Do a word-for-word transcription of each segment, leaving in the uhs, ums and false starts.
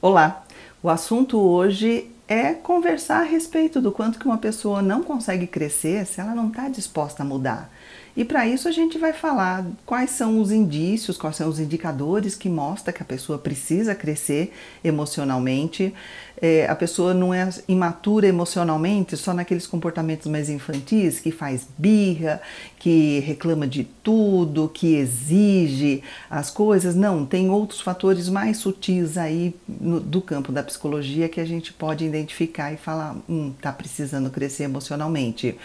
Olá, o assunto hoje é conversar a respeito do quanto que uma pessoa não consegue crescer se ela não está disposta a mudar. E para isso a gente vai falar quais são os indícios, quais são os indicadores que mostram que a pessoa precisa crescer emocionalmente. É, a pessoa não é imatura emocionalmente só naqueles comportamentos mais infantis, que faz birra, que reclama de tudo, que exige as coisas. Não, tem outros fatores mais sutis aí no, do campo da psicologia que a gente pode identificar e falar, hum, tá precisando crescer emocionalmente.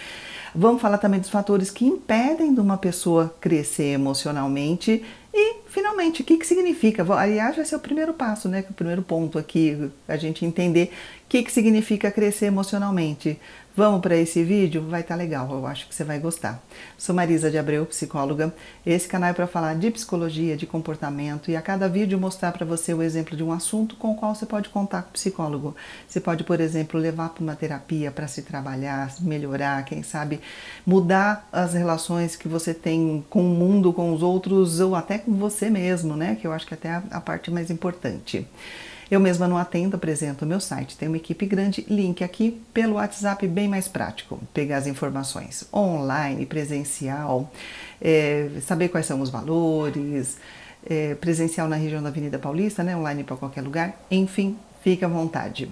Vamos falar também dos fatores que impedem de uma pessoa crescer emocionalmente. E, finalmente, o que, que significa? Aliás, vai ser o primeiro passo, né? O primeiro ponto aqui, a gente entender o que, que significa crescer emocionalmente. Vamos para esse vídeo? Vai estar legal, eu acho que você vai gostar. Sou Marisa de Abreu, psicóloga. Esse canal é para falar de psicologia, de comportamento e a cada vídeo mostrar para você o exemplo de um assunto com o qual você pode contar com o psicólogo. Você pode, por exemplo, levar para uma terapia para se trabalhar, melhorar, quem sabe mudar as relações que você tem com o mundo, com os outros ou até com você mesmo, né? Que eu acho que até a, a parte mais importante. Eu mesma não atendo, apresento o meu site, tem uma equipe grande, link aqui pelo WhatsApp, bem mais prático, pegar as informações online, presencial, é, saber quais são os valores, é, presencial na região da Avenida Paulista, né? Online para qualquer lugar, enfim, fica à vontade.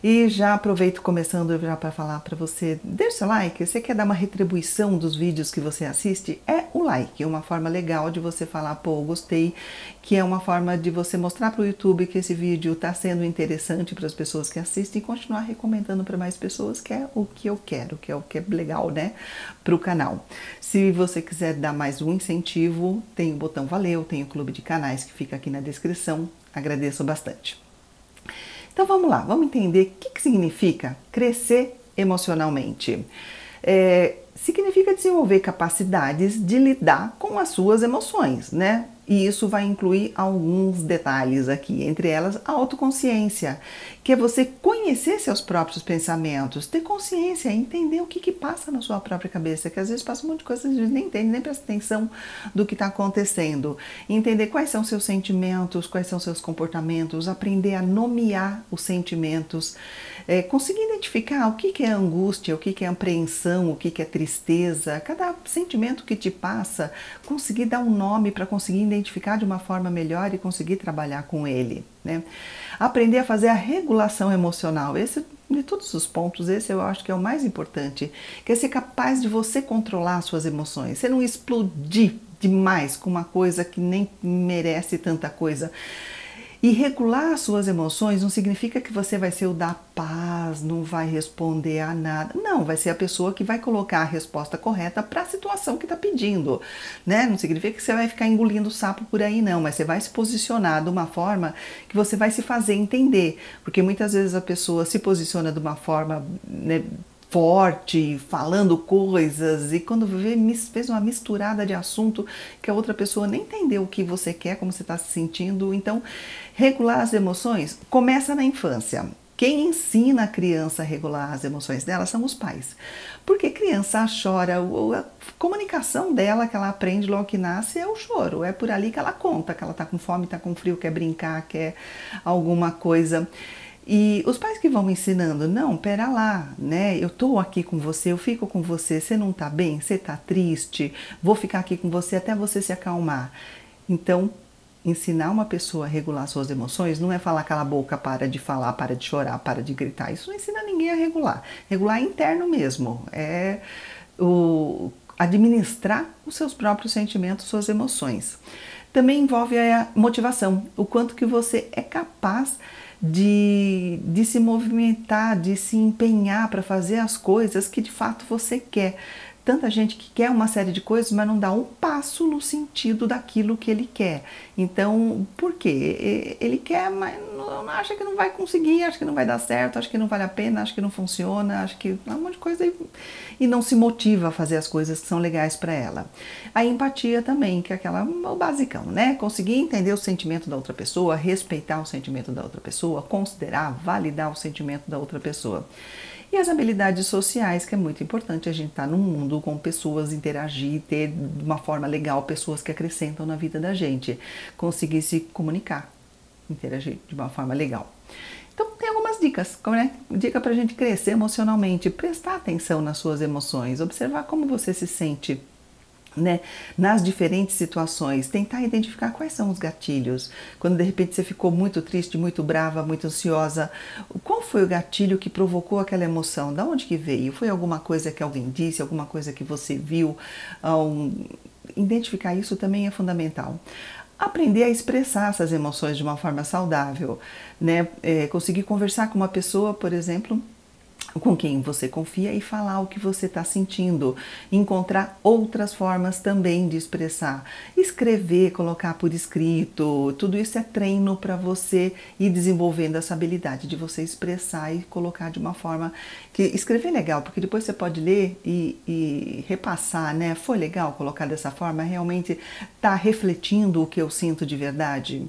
E já aproveito começando já para falar para você, deixa o like, você quer dar uma retribuição dos vídeos que você assiste? É o like, uma forma legal de você falar, pô, gostei, que é uma forma de você mostrar para o YouTube que esse vídeo está sendo interessante para as pessoas que assistem e continuar recomendando para mais pessoas, que é o que eu quero, que é o que é legal, né, para o canal. Se você quiser dar mais um incentivo, tem o botão Valeu, tem o clube de canais que fica aqui na descrição, agradeço bastante. Então vamos lá, vamos entender o que, que significa crescer emocionalmente. É, significa desenvolver capacidades de lidar com as suas emoções, né? E isso vai incluir alguns detalhes aqui, entre elas a autoconsciência, que é você conhecer seus próprios pensamentos, ter consciência, entender o que, que passa na sua própria cabeça, que às vezes passa um monte de coisa, a gente nem entende, nem presta atenção do que está acontecendo. Entender quais são seus sentimentos, quais são seus comportamentos, aprender a nomear os sentimentos, é, conseguir identificar o que, que é angústia, o que, que é apreensão, o que, que é tristeza, cada sentimento que te passa, conseguir dar um nome para conseguir identificar identificar de uma forma melhor e conseguir trabalhar com ele, né? Aprender a fazer a regulação emocional, esse de todos os pontos, esse eu acho que é o mais importante, que é ser capaz de você controlar suas emoções, você não explodir demais com uma coisa que nem merece tanta coisa. E regular suas emoções não significa que você vai ser o da paz, não vai responder a nada. Não, vai ser a pessoa que vai colocar a resposta correta para a situação que está pedindo, né? Não significa que você vai ficar engolindo sapo por aí, não. Mas você vai se posicionar de uma forma que você vai se fazer entender. Porque muitas vezes a pessoa se posiciona de uma forma, né, forte, falando coisas, e quando vê, fez uma misturada de assunto que a outra pessoa nem entendeu o que você quer, como você está se sentindo. Então, regular as emoções começa na infância. Quem ensina a criança a regular as emoções dela são os pais. Porque criança chora, a comunicação dela que ela aprende logo que nasce é o choro. É por ali que ela conta que ela está com fome, está com frio, quer brincar, quer alguma coisa. E os pais que vão ensinando, não, pera lá, né? Eu tô aqui com você, eu fico com você, você não tá bem, você tá triste, vou ficar aqui com você até você se acalmar. Então, ensinar uma pessoa a regular suas emoções não é falar cala a boca, para de falar, para de chorar, para de gritar. Isso não ensina ninguém a regular. Regular é interno mesmo, é o administrar os seus próprios sentimentos, suas emoções. Também envolve a motivação, o quanto que você é capaz De, de se movimentar, de se empenhar para fazer as coisas que de fato você quer. Tanta gente que quer uma série de coisas, mas não dá um passo no sentido daquilo que ele quer. Então, por quê? Ele quer, mas não, acha que não vai conseguir, acha que não vai dar certo, acha que não vale a pena, acha que não funciona, acha que um monte de coisa e, e não se motiva a fazer as coisas que são legais para ela. A empatia também, que é aquela, o basicão, né? Conseguir entender o sentimento da outra pessoa, respeitar o sentimento da outra pessoa, considerar, validar o sentimento da outra pessoa. E as habilidades sociais, que é muito importante a gente estar num mundo com pessoas, interagir, ter de uma forma legal pessoas que acrescentam na vida da gente, conseguir se comunicar, interagir de uma forma legal. Então tem algumas dicas, né? Dica para a gente crescer emocionalmente, prestar atenção nas suas emoções, observar como você se sente, né, nas diferentes situações, tentar identificar quais são os gatilhos. Quando de repente você ficou muito triste, muito brava, muito ansiosa, qual foi o gatilho que provocou aquela emoção? Da onde que veio? Foi alguma coisa que alguém disse, alguma coisa que você viu? Um... Identificar isso também é fundamental. Aprender a expressar essas emoções de uma forma saudável, né? É, conseguir conversar com uma pessoa, por exemplo, com quem você confia e falar o que você está sentindo, encontrar outras formas também de expressar, escrever, colocar por escrito, tudo isso é treino para você ir desenvolvendo essa habilidade de você expressar e colocar de uma forma que escrever é legal, porque depois você pode ler e, e repassar, né? Foi legal colocar dessa forma, realmente está refletindo o que eu sinto de verdade.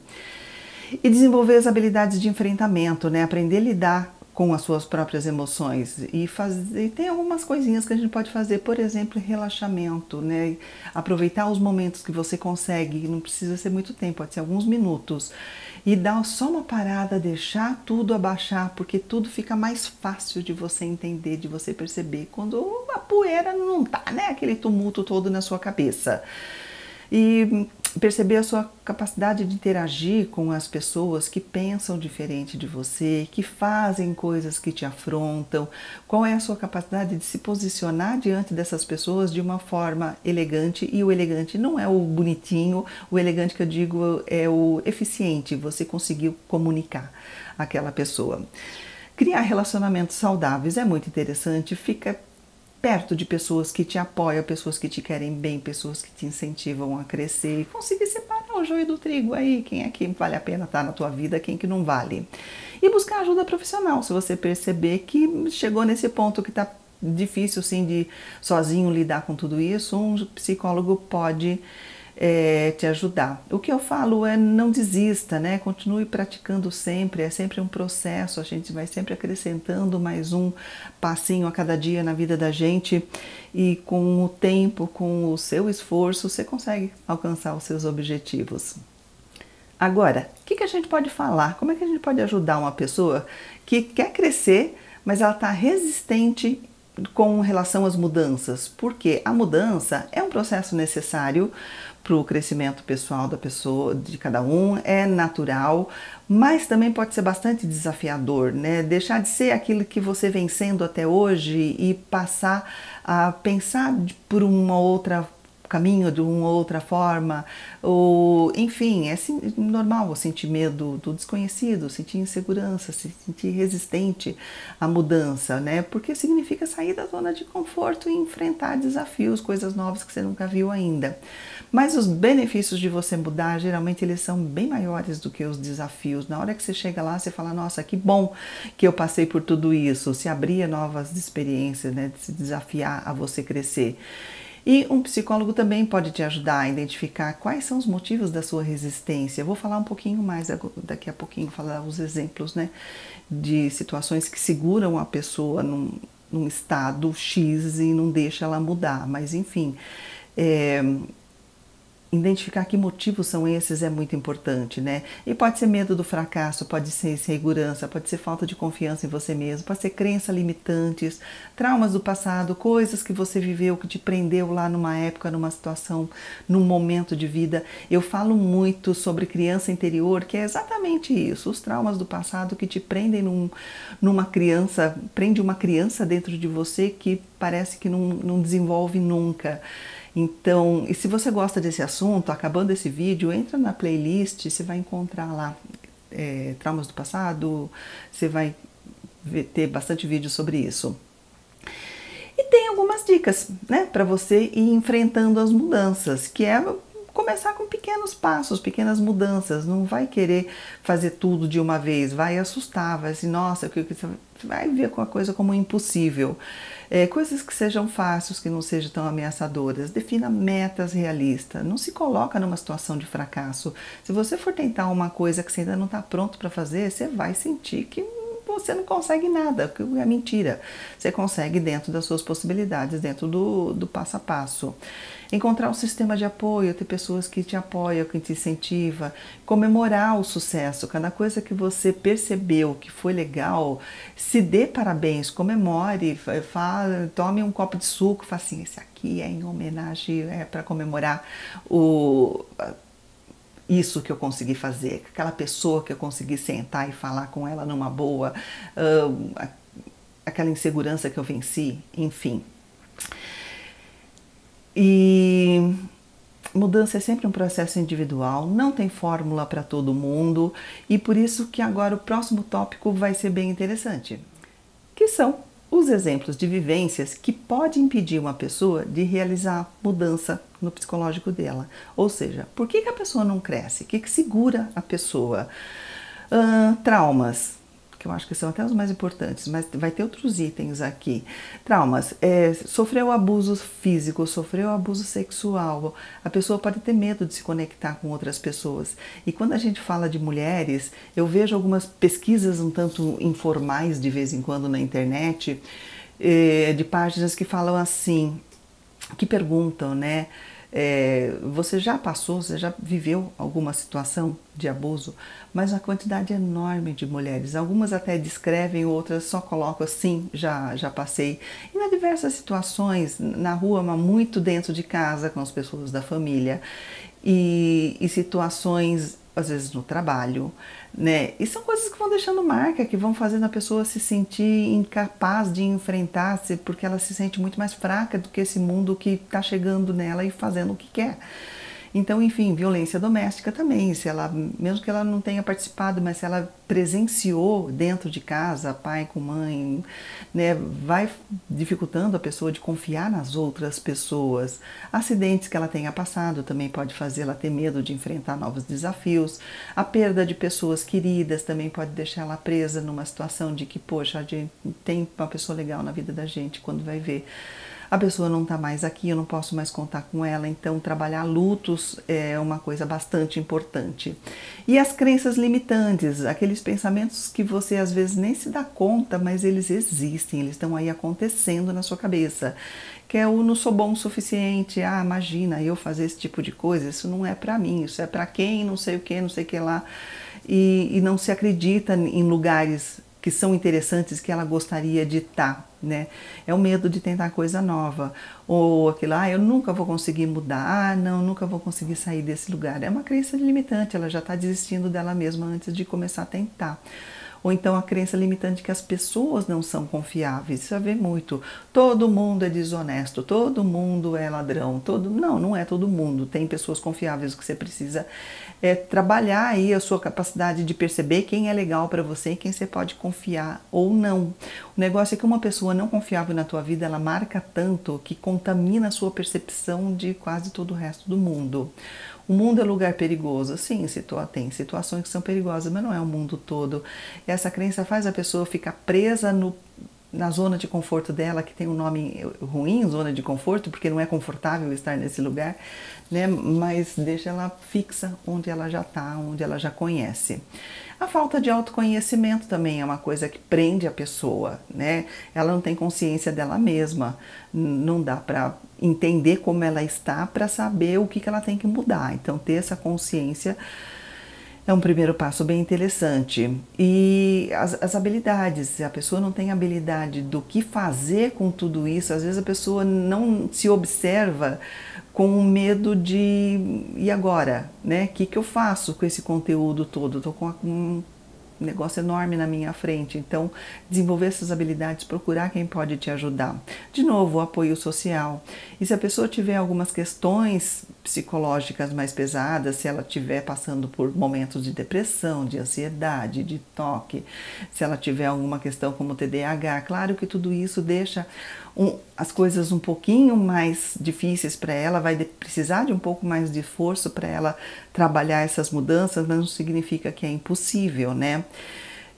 E desenvolver as habilidades de enfrentamento, né? Aprender a lidar com as suas próprias emoções e, fazer, e tem algumas coisinhas que a gente pode fazer, por exemplo, relaxamento, né? Aproveitar os momentos que você consegue, não precisa ser muito tempo, pode ser alguns minutos, e dar só uma parada, deixar tudo abaixar, porque tudo fica mais fácil de você entender, de você perceber, quando a poeira não tá, né? Aquele tumulto todo na sua cabeça. E perceber a sua capacidade de interagir com as pessoas que pensam diferente de você, que fazem coisas que te afrontam, qual é a sua capacidade de se posicionar diante dessas pessoas de uma forma elegante, e o elegante não é o bonitinho, o elegante que eu digo é o eficiente, você conseguiu comunicar aquela pessoa. Criar relacionamentos saudáveis é muito interessante, fica perto de pessoas que te apoiam, pessoas que te querem bem, pessoas que te incentivam a crescer e conseguir separar o joio do trigo aí, quem é que vale a pena estar na tua vida, quem que não vale. E buscar ajuda profissional, se você perceber que chegou nesse ponto que está difícil sim de sozinho lidar com tudo isso, um psicólogo pode É, te ajudar. O que eu falo é não desista, né? Continue praticando sempre, é sempre um processo, a gente vai sempre acrescentando mais um passinho a cada dia na vida da gente e com o tempo, com o seu esforço, você consegue alcançar os seus objetivos. Agora, o que que a gente pode falar? Como é que a gente pode ajudar uma pessoa que quer crescer, mas ela está resistente com relação às mudanças? Porque a mudança é um processo necessário para o crescimento pessoal da pessoa, de cada um, é natural, mas também pode ser bastante desafiador, né? Deixar de ser aquilo que você vem sendo até hoje e passar a pensar por uma outra caminho, de uma outra forma, ou enfim, é normal sentir medo do desconhecido, sentir insegurança, se sentir resistente à mudança, né? Porque significa sair da zona de conforto e enfrentar desafios, coisas novas que você nunca viu ainda. Mas os benefícios de você mudar, geralmente eles são bem maiores do que os desafios. Na hora que você chega lá, você fala, nossa, que bom que eu passei por tudo isso, se abrir a novas experiências, né? Se desafiar a você crescer. E um psicólogo também pode te ajudar a identificar quais são os motivos da sua resistência. Eu vou falar um pouquinho mais daqui a pouquinho, falar os exemplos, né, de situações que seguram a pessoa num, num estado X e não deixa ela mudar. Mas enfim, é, identificar que motivos são esses é muito importante, né? E pode ser medo do fracasso, pode ser insegurança, pode ser falta de confiança em você mesmo, pode ser crenças limitantes, traumas do passado, coisas que você viveu, que te prendeu lá numa época, numa situação, num momento de vida. Eu falo muito sobre criança interior, que é exatamente isso, os traumas do passado que te prendem num, numa criança, prende uma criança dentro de você que parece que não, não desenvolve nunca. Então, e se você gosta desse assunto, acabando esse vídeo, entra na playlist, você vai encontrar lá é, traumas do passado, você vai ver, ter bastante vídeo sobre isso. E tem algumas dicas, né, para você ir enfrentando as mudanças, que é começar com pequenos passos, pequenas mudanças, não vai querer fazer tudo de uma vez, vai assustar, vai assim, nossa, vai ver com a coisa como impossível. É, coisas que sejam fáceis, que não sejam tão ameaçadoras, defina metas realistas, não se coloca numa situação de fracasso. Se você for tentar uma coisa que você ainda não está pronto para fazer, você vai sentir que você não consegue nada, que é mentira. Você consegue dentro das suas possibilidades, dentro do, do passo a passo. Encontrar um sistema de apoio, ter pessoas que te apoiam, que te incentivam, comemorar o sucesso. Cada coisa que você percebeu que foi legal, se dê parabéns, comemore, fala, tome um copo de suco, fala assim, esse aqui é em homenagem, é para comemorar o... isso que eu consegui fazer, aquela pessoa que eu consegui sentar e falar com ela numa boa, uh, aquela insegurança que eu venci, enfim. E mudança é sempre um processo individual, não tem fórmula para todo mundo, e por isso que agora o próximo tópico vai ser bem interessante, que são os exemplos de vivências que podem impedir uma pessoa de realizar mudança no psicológico dela. Ou seja, por que que a pessoa não cresce? O que que segura a pessoa? Uh, traumas, que eu acho que são até os mais importantes, mas vai ter outros itens aqui. Traumas, é, sofreu abuso físico, sofreu abuso sexual, a pessoa pode ter medo de se conectar com outras pessoas. E quando a gente fala de mulheres, eu vejo algumas pesquisas um tanto informais de vez em quando na internet, é, de páginas que falam assim, que perguntam, né? É, você já passou, você já viveu alguma situação de abuso? Mas uma quantidade enorme de mulheres, algumas até descrevem, outras só colocam assim, já, já passei. E nas diversas situações, na rua, mas muito dentro de casa, com as pessoas da família, e, e situações, às vezes, no trabalho, né? E são coisas que vão deixando marca, que vão fazendo a pessoa se sentir incapaz de enfrentar-se, porque ela se sente muito mais fraca do que esse mundo que está chegando nela e fazendo o que quer. Então, enfim, violência doméstica também, se ela, mesmo que ela não tenha participado, mas se ela presenciou dentro de casa, pai com mãe, né, vai dificultando a pessoa de confiar nas outras pessoas. Acidentes que ela tenha passado também pode fazer ela ter medo de enfrentar novos desafios. A perda de pessoas queridas também pode deixar ela presa numa situação de que, poxa, a gente tem uma pessoa legal na vida da gente, quando vai ver, a pessoa não está mais aqui, eu não posso mais contar com ela. Então, trabalhar lutos é uma coisa bastante importante. E as crenças limitantes, aqueles pensamentos que você às vezes nem se dá conta, mas eles existem, eles estão aí acontecendo na sua cabeça. Que é o não sou bom o suficiente, ah, imagina eu fazer esse tipo de coisa, isso não é para mim, isso é para quem, não sei o que, não sei o que lá. E, e não se acredita em lugares que são interessantes, que ela gostaria de estar. Né? É o medo de tentar coisa nova, ou aquilo, ah, eu nunca vou conseguir mudar, ah, não, nunca vou conseguir sair desse lugar. É uma crença limitante, ela já está desistindo dela mesma antes de começar a tentar. Ou então a crença limitante que as pessoas não são confiáveis, isso vê muito. Todo mundo é desonesto, todo mundo é ladrão, todo... não, não é todo mundo, tem pessoas confiáveis. O que você precisa é trabalhar aí a sua capacidade de perceber quem é legal para você e quem você pode confiar ou não. O negócio é que uma pessoa não confiável na tua vida, ela marca tanto que contamina a sua percepção de quase todo o resto do mundo. O mundo é lugar perigoso, sim, situa tem situações que são perigosas, mas não é o mundo todo. E essa crença faz a pessoa ficar presa no, na zona de conforto dela, que tem um nome ruim, zona de conforto, porque não é confortável estar nesse lugar, né? Mas deixa ela fixa onde ela já está, onde ela já conhece. A falta de autoconhecimento também é uma coisa que prende a pessoa, né? Ela não tem consciência dela mesma, não dá para entender como ela está para saber o que, que ela tem que mudar. Então, ter essa consciência é um primeiro passo bem interessante. E as, as habilidades, se a pessoa não tem habilidade do que fazer com tudo isso, às vezes a pessoa não se observa com o medo de, e agora, né? O que, que eu faço com esse conteúdo todo? Estou com um negócio enorme na minha frente. Então, desenvolver essas habilidades, procurar quem pode te ajudar. De novo, o apoio social. E se a pessoa tiver algumas questões psicológicas mais pesadas, se ela estiver passando por momentos de depressão, de ansiedade, de toque, se ela tiver alguma questão como T D A H, claro que tudo isso deixa um, as coisas um pouquinho mais difíceis para ela, vai de, precisar de um pouco mais de esforço para ela trabalhar essas mudanças, mas não significa que é impossível, né?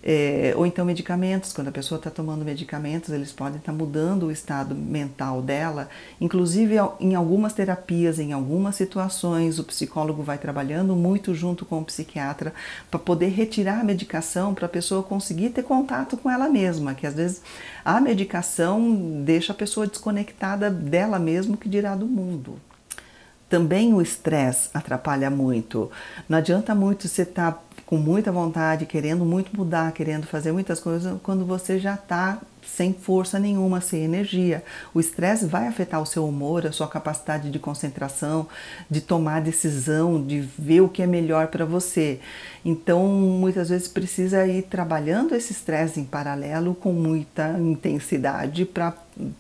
É, ou então medicamentos, quando a pessoa está tomando medicamentos, eles podem estar mudando o estado mental dela. Inclusive em algumas terapias, em algumas situações, o psicólogo vai trabalhando muito junto com o psiquiatra para poder retirar a medicação, para a pessoa conseguir ter contato com ela mesma, que às vezes a medicação deixa a pessoa desconectada dela mesma, que dirá do mundo. Também o estresse atrapalha muito. Não adianta muito você estar tá com muita vontade, querendo muito mudar, querendo fazer muitas coisas, quando você já está sem força nenhuma, sem energia. O estresse vai afetar o seu humor, a sua capacidade de concentração, de tomar decisão, de ver o que é melhor para você. Então, muitas vezes precisa ir trabalhando esse estresse em paralelo com muita intensidade para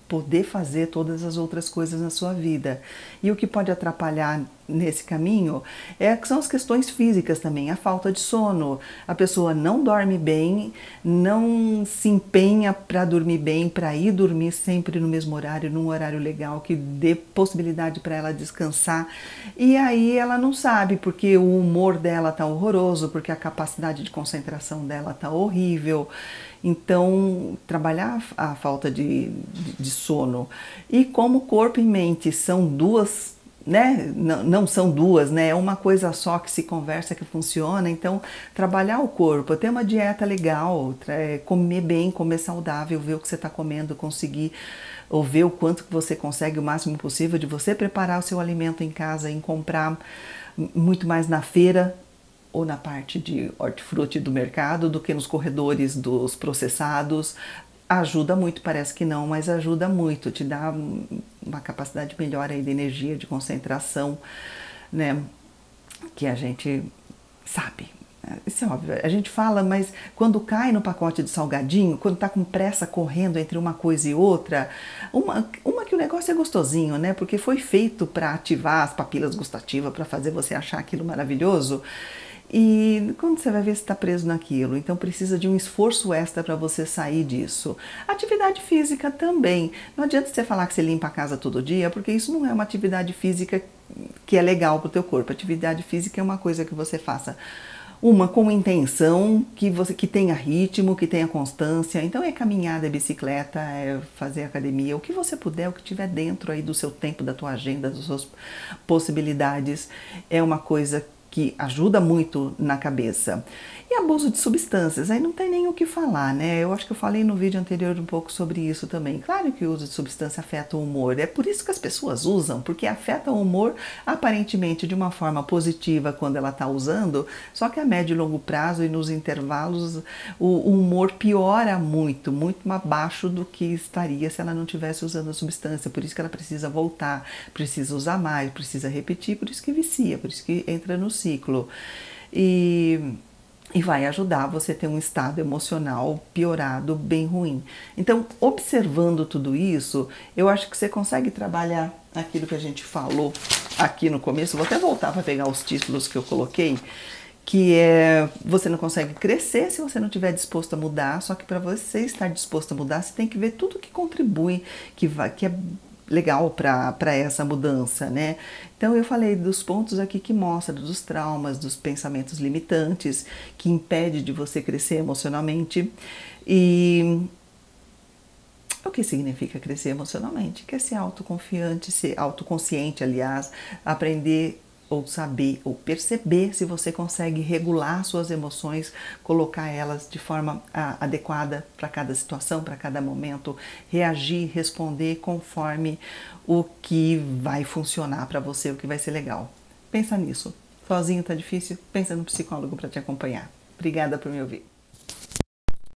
poder fazer todas as outras coisas na sua vida. E o que pode atrapalhar nesse caminho é que são as questões físicas também, a falta de sono. A pessoa não dorme bem, não se empenha para dormir bem, para ir dormir sempre no mesmo horário, num horário legal que dê possibilidade para ela descansar. E aí ela não sabe, porque o humor dela tá horroroso, porque a capacidade de concentração dela tá horrível. Então, trabalhar a falta de, de, de sono. E como corpo e mente são duas, né? Não, não são duas, né? É uma coisa só que se conversa, que funciona. Então, trabalhar o corpo, ter uma dieta legal, comer bem, comer saudável, ver o que você está comendo, conseguir... ou ver o quanto que você consegue, o máximo possível, de você preparar o seu alimento em casa, em comprar muito mais na feira, ou na parte de hortifruti do mercado, do que nos corredores dos processados. Ajuda muito, parece que não, mas ajuda muito, te dá uma capacidade melhor aí de energia, de concentração, né, que a gente sabe. Isso é óbvio, a gente fala, mas quando cai no pacote de salgadinho, quando tá com pressa correndo entre uma coisa e outra, uma, uma que o negócio é gostosinho, né? Porque foi feito para ativar as papilas gustativas, para fazer você achar aquilo maravilhoso. E quando você vai ver se está preso naquilo? Então precisa de um esforço extra para você sair disso. Atividade física também. Não adianta você falar que você limpa a casa todo dia, porque isso não é uma atividade física que é legal para o teu corpo. Atividade física é uma coisa que você faça uma com intenção, que, você, que tenha ritmo, que tenha constância. Então é caminhada, é bicicleta, é fazer academia, o que você puder, o que tiver dentro aí do seu tempo, da tua agenda, das suas possibilidades, é uma coisa que ajuda muito na cabeça. E abuso de substâncias, aí não tem nem o que falar, né? Eu acho que eu falei no vídeo anterior um pouco sobre isso também. Claro que o uso de substância afeta o humor, é por isso que as pessoas usam, porque afeta o humor aparentemente de uma forma positiva quando ela está usando, só que a médio e longo prazo e nos intervalos o humor piora muito, muito abaixo do que estaria se ela não estivesse usando a substância. Por isso que ela precisa voltar, precisa usar mais, precisa repetir, por isso que vicia, por isso que entra no ciclo. E, e vai ajudar você a ter um estado emocional piorado, bem ruim. Então, observando tudo isso, eu acho que você consegue trabalhar aquilo que a gente falou aqui no começo. Vou até voltar para pegar os títulos que eu coloquei, que é: você não consegue crescer se você não estiver disposto a mudar. Só que para você estar disposto a mudar, você tem que ver tudo que contribui, que vai, que é legal para essa mudança, né? Então eu falei dos pontos aqui que mostra, dos traumas, dos pensamentos limitantes, que impede de você crescer emocionalmente. E o que significa crescer emocionalmente? Que é ser autoconfiante, ser autoconsciente, aliás, aprender ou saber, ou perceber se você consegue regular suas emoções, colocar elas de forma ah, adequada para cada situação, para cada momento, reagir, responder conforme o que vai funcionar para você, o que vai ser legal. Pensa nisso. Sozinho tá difícil? Pensa no psicólogo para te acompanhar. Obrigada por me ouvir.